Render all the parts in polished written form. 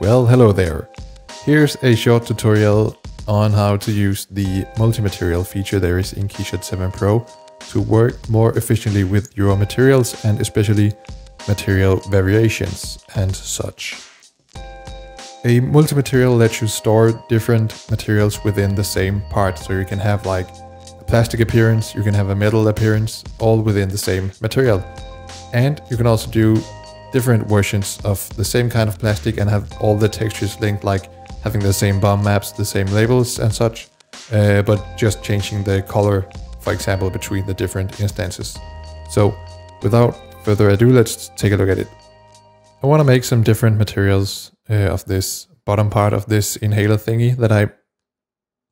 Well, hello there. Here's a short tutorial on how to use the multi-material feature there is in KeyShot 7 Pro to work more efficiently with your materials and especially material variations and such. A multi-material lets you store different materials within the same part, so you can have like a plastic appearance, you can have a metal appearance, all within the same material. And you can also do different versions of the same kind of plastic and have all the textures linked, like having the same bar maps, the same labels and such, but just changing the color, for example, between the different instances. So without further ado, let's take a look at it. I want to make some different materials of this bottom part of this inhaler thingy that I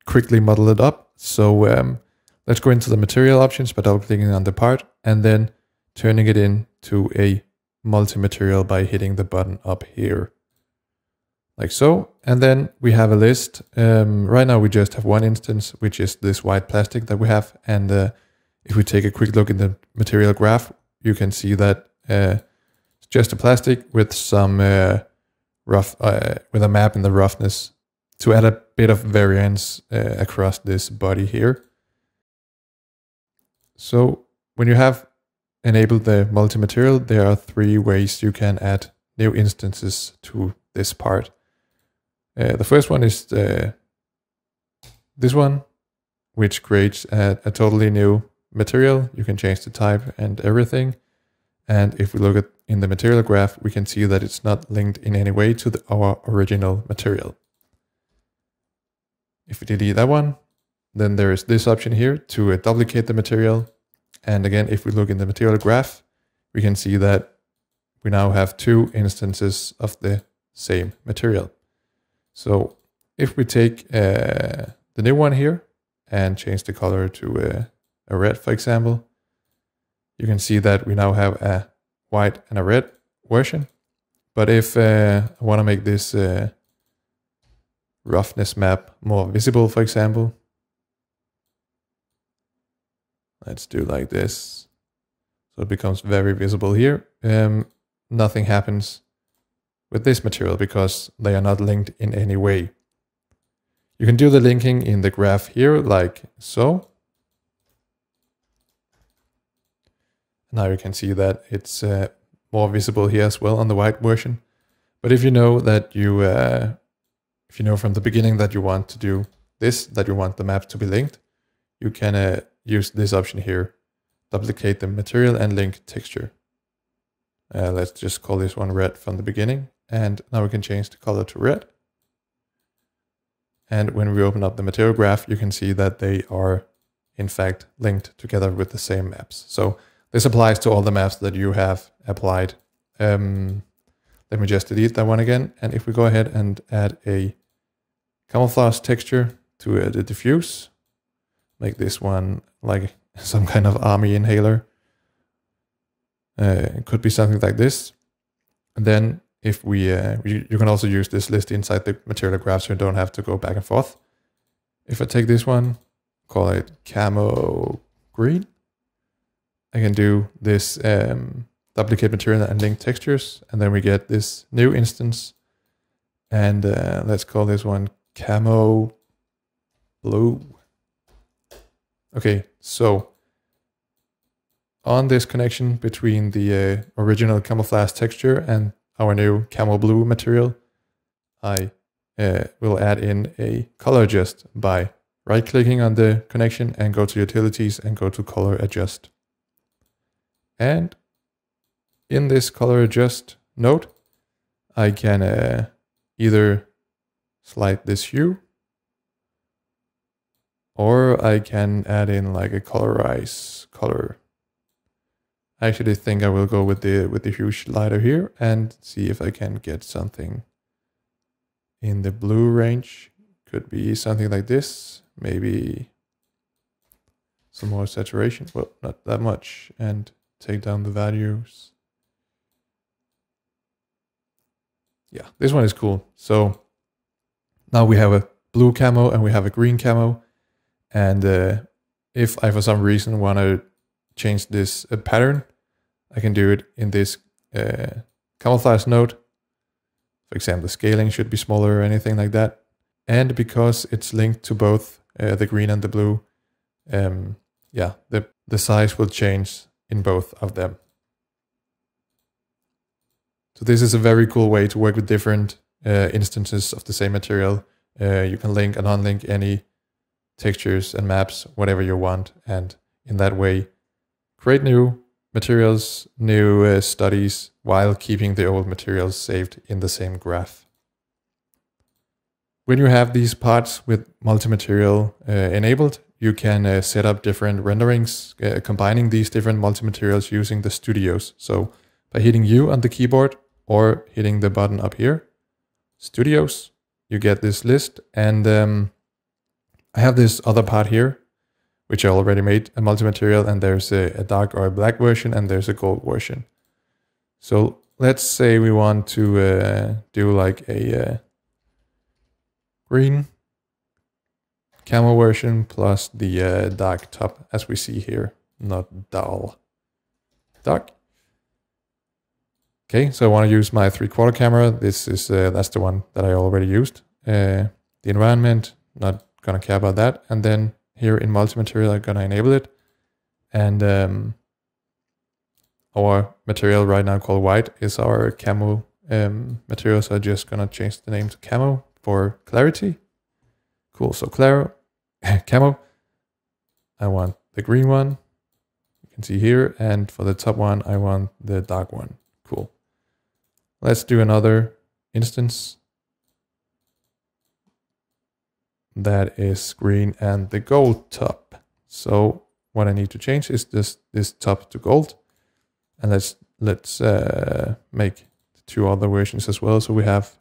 quickly modeled it up. So let's go into the material options by double clicking on the part and then turning it into a multi-material by hitting the button up here. Like so. And then we have a list. Right now we just have one instance, which is this white plastic that we have. And if we take a quick look in the material graph, you can see that it's just a plastic with some with a map in the roughness to add a bit of variance across this body here. So when you have enabled the multi-material, there are three ways you can add new instances to this part. The first one is this one, which creates a totally new material. You can change the type and everything. And if we look at in the material graph, we can see that it's not linked in any way to our original material. If we delete that one, then there is this option here to duplicate the material. And again, if we look in the material graph, we can see that we now have two instances of the same material. So if we take the new one here and change the color to a red, for example, you can see that we now have a white and a red version. But if I want to make this roughness map more visible, for example, let's do like this. So it becomes very visible here. Nothing happens with this material because they are not linked in any way. You can do the linking in the graph here, like so. Now you can see that it's more visible here as well on the white version. But if you know that you, if you know from the beginning that you want to do this, that you want the map to be linked, you can use this option here, duplicate the material and link texture. Let's just call this one red from the beginning. And now we can change the color to red. And when we open up the material graph, you can see that they are in fact linked together with the same maps. So this applies to all the maps that you have applied. Let me just delete that one again. And if we go ahead and add a camouflage texture to the diffuse, make this one like some kind of army inhaler. It could be something like this. And then if we, you can also use this list inside the material graph, so you don't have to go back and forth. If I take this one, call it camo green, I can do this duplicate material and link textures, and then we get this new instance. And let's call this one camo blue. Okay, so on this connection between the original camouflage texture and our new camo blue material, I will add in a color adjust by right-clicking on the connection and go to utilities and go to color adjust. And in this color adjust node, I can either slide this hue, or I can add in like a colorize color. I actually think I will go with the hue slider here and see if I can get something in the blue range. Could be something like this, maybe some more saturation. Well, not that much, and take down the values. Yeah, this one is cool. So now we have a blue camo and we have a green camo. And if I for some reason want to change this pattern, I can do it in this camouflage node. For example, the scaling should be smaller or anything like that. And because it's linked to both the green and the blue, the size will change in both of them. So this is a very cool way to work with different instances of the same material. You can link and unlink any textures and maps, whatever you want. And in that way, create new materials, new studies, while keeping the old materials saved in the same graph. When you have these parts with multi-material enabled, you can set up different renderings, combining these different multi-materials using the studios. So by hitting U on the keyboard or hitting the button up here, Studios, you get this list. And I have this other part here, which I already made a multi-material, and there's a dark or a black version, and there's a gold version. So let's say we want to do like a green camel version plus the dark top, as we see here, not dull, dark. Okay, so I want to use my 3/4 camera. This is that's the one that I already used. The environment, not gonna care about that. And then here in multi-material, I'm gonna enable it. And our material right now called white is our camo material. So I'm just gonna change the name to camo for clarity. Cool. So camo. I want the green one. You can see here, and for the top one, I want the dark one. Cool. Let's do another instance that is green and the gold top. So what I need to change is this top to gold, and let's make the two other versions as well. So we have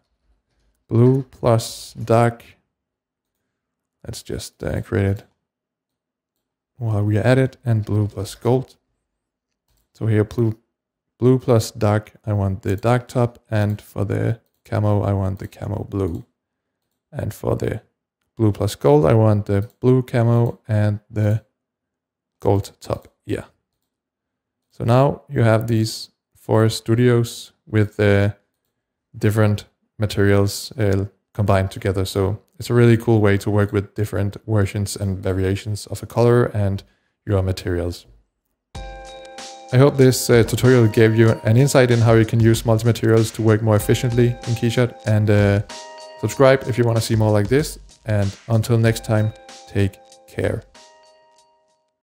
blue plus dark. Let's just create it while we are at it, and blue plus gold. So here blue plus dark, I want the dark top, and for the camo, I want the camo blue. And for the blue plus gold, I want the blue camo and the gold top. Yeah. So now you have these four studios with the different materials combined together. So it's a really cool way to work with different versions and variations of a color and your materials. I hope this tutorial gave you an insight in how you can use multi-materials to work more efficiently in KeyShot, and subscribe if you want to see more like this, and until next time, take care.